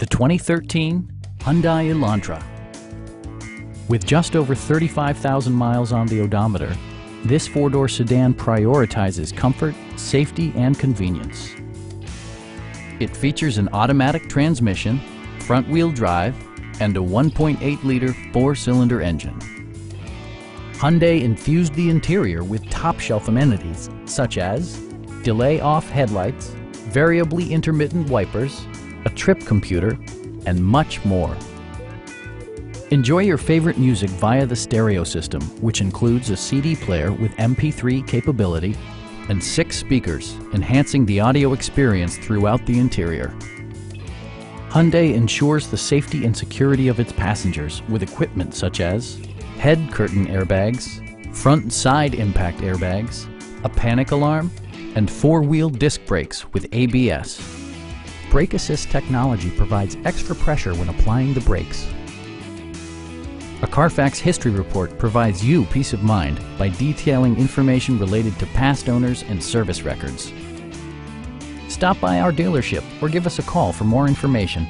The 2013 Hyundai Elantra. With just over 35,000 miles on the odometer, this four-door sedan prioritizes comfort, safety, and convenience. It features an automatic transmission, front-wheel drive, and a 1.8-liter four-cylinder engine. Hyundai infused the interior with top-shelf amenities such as delay-off headlights, variably intermittent wipers, a trip computer, and much more. Enjoy your favorite music via the stereo system, which includes a CD player with MP3 capability and 6 speakers, enhancing the audio experience throughout the interior. Hyundai ensures the safety and security of its passengers with equipment such as head curtain airbags, front and side impact airbags, a panic alarm, and four-wheel disc brakes with ABS. Brake Assist technology provides extra pressure when applying the brakes. A Carfax history report provides you peace of mind by detailing information related to past owners and service records. Stop by our dealership or give us a call for more information.